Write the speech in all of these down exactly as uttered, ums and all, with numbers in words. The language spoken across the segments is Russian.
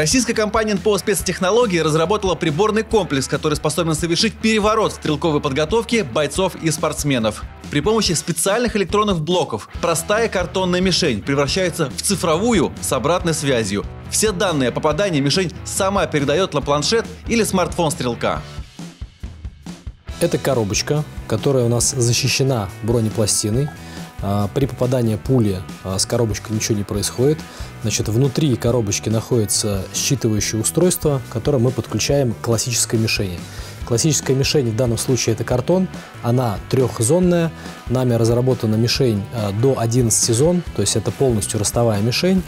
Российская компания эн пэ о спецтехнологии разработала приборный комплекс, который способен совершить переворот в стрелковой подготовке бойцов и спортсменов. При помощи специальных электронных блоков простая картонная мишень превращается в цифровую с обратной связью. Все данные о попадании мишень сама передает на планшет или смартфон стрелка. Это коробочка, которая у нас защищена бронепластиной. При попадании пули с коробочкой ничего не происходит. Значит, внутри коробочки находится считывающее устройство, которое мы подключаем к классической мишени. Классическая мишень в данном случае это картон, она трехзонная, нами разработана мишень до одиннадцати зон, то есть это полностью ростовая мишень.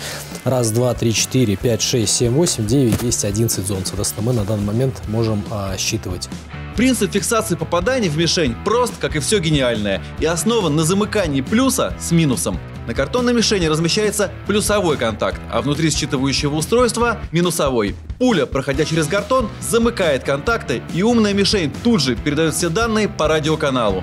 Раз, два, три, четыре, пять, шесть, семь, восемь, девять, десять, одиннадцать зон, соответственно, мы на данный момент можем считывать. Принцип фиксации попаданий в мишень прост, как и все гениальное, и основан на замыкании плюса с минусом. На картонной мишени размещается плюсовой контакт, а внутри считывающего устройства – минусовой. Пуля, проходя через картон, замыкает контакты, и умная мишень тут же передает все данные по радиоканалу.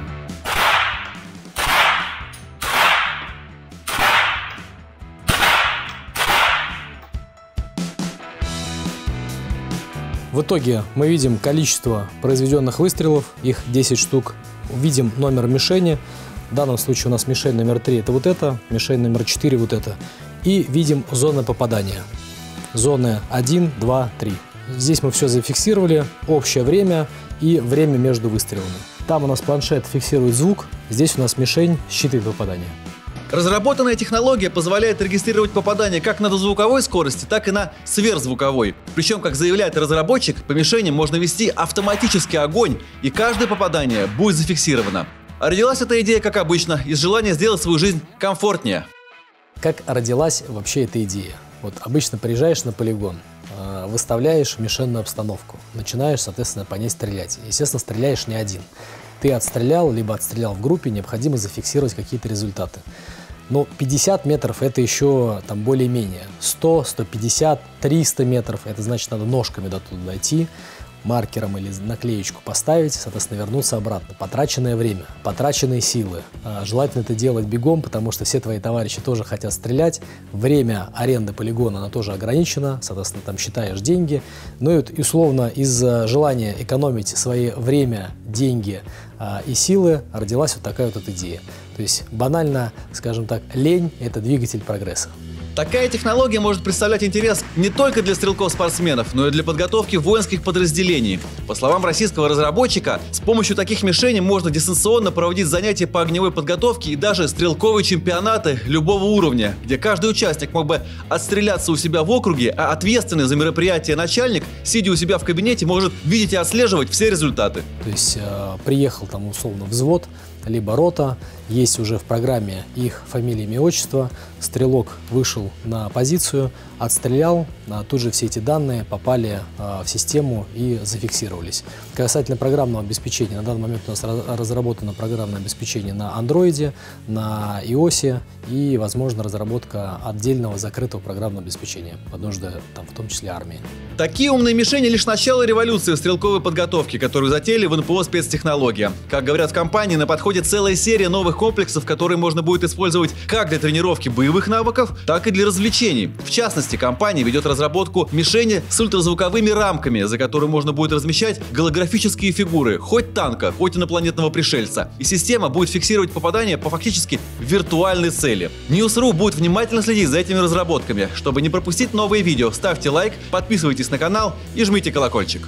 В итоге мы видим количество произведенных выстрелов, их десять штук, видим номер мишени. В данном случае у нас мишень номер три – это вот это, мишень номер четыре – вот это. И видим зоны попадания. Зоны один, два, три. Здесь мы все зафиксировали, общее время и время между выстрелами. Там у нас планшет фиксирует звук, здесь у нас мишень считывает попадание. Разработанная технология позволяет регистрировать попадания как на дозвуковой скорости, так и на сверхзвуковой. Причем, как заявляет разработчик, по мишеням можно вести автоматический огонь, и каждое попадание будет зафиксировано. А родилась эта идея, как обычно, из желания сделать свою жизнь комфортнее. Как родилась вообще эта идея? Вот обычно приезжаешь на полигон, выставляешь мишенную обстановку, начинаешь, соответственно, по ней стрелять. Естественно, стреляешь не один. Ты отстрелял, либо отстрелял в группе, необходимо зафиксировать какие-то результаты. Но пятьдесят метров – это еще там более-менее. сто, сто пятьдесят, триста метров – это значит, надо ножками до туда дойти, маркером или наклеечку поставить, соответственно, вернуться обратно. Потраченное время, потраченные силы. Желательно это делать бегом, потому что все твои товарищи тоже хотят стрелять. Время аренды полигона, оно тоже ограничено, соответственно, там считаешь деньги. Ну и, условно, из желания экономить свое время, деньги и силы родилась вот такая вот идея. То есть, банально, скажем так, лень – это двигатель прогресса. Такая технология может представлять интерес не только для стрелков-спортсменов, но и для подготовки воинских подразделений. По словам российского разработчика, с помощью таких мишеней можно дистанционно проводить занятия по огневой подготовке и даже стрелковые чемпионаты любого уровня, где каждый участник мог бы отстреляться у себя в округе, а ответственный за мероприятие начальник, сидя у себя в кабинете, может видеть и отслеживать все результаты. То есть э, приехал там условно взвод, либо рота, есть уже в программе их фамилия, имя, отчество, стрелок вышел на позицию, отстрелял, тут же все эти данные попали в систему и зафиксировались. Касательно программного обеспечения, на данный момент у нас разработано программное обеспечение на андроиде, на iOS и, возможно, разработка отдельного закрытого программного обеспечения, под нужды, там, в том числе армии. Такие умные мишени лишь начало революции в стрелковой подготовке, которую затеяли в эн пэ о спецтехнологии. Как говорят в компании, на подходе целая серия новых комплексов, которые можно будет использовать как для тренировки боевых навыков, так и для развлечений. В частности, компания ведет разработку мишени с ультразвуковыми рамками, за которые можно будет размещать голографические фигуры, хоть танка, хоть инопланетного пришельца. И система будет фиксировать попадания по фактически виртуальной цели. News точка ру будет внимательно следить за этими разработками. Чтобы не пропустить новые видео, ставьте лайк, подписывайтесь на канал и жмите колокольчик.